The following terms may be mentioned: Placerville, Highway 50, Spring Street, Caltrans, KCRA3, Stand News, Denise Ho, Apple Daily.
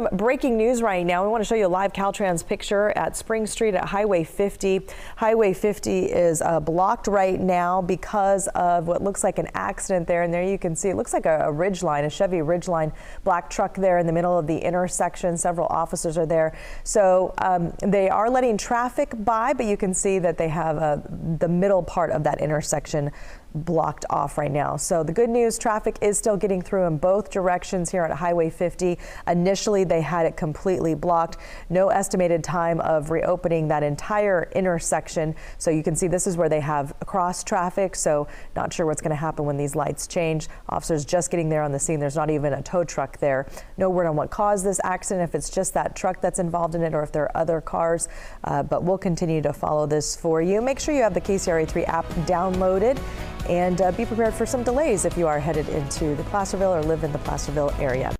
Some breaking news right now. We want to show you a live Caltrans picture at Spring Street at Highway 50. Highway 50 is blocked right now because of what looks like an accident there. And there you can see it looks like a ridgeline, a Chevy ridgeline, black truck there in the middle of the intersection. Several officers are there. So they are letting traffic by, but you can see that they have the middle part of that intersection blocked off right now. So the good news, traffic is still getting through in both directions here at Highway 50. Initially, they had it completely blocked. No estimated time of reopening that entire intersection. So you can see this is where they have cross traffic. So not sure what's going to happen when these lights change. Officers just getting there on the scene. There's not even a tow truck there. No word on what caused this accident, if it's just that truck that's involved in it or if there are other cars. But we'll continue to follow this for you. Make sure you have the KCRA3 app downloaded. And be prepared for some delays if you are headed into the Placerville or live in the Placerville area.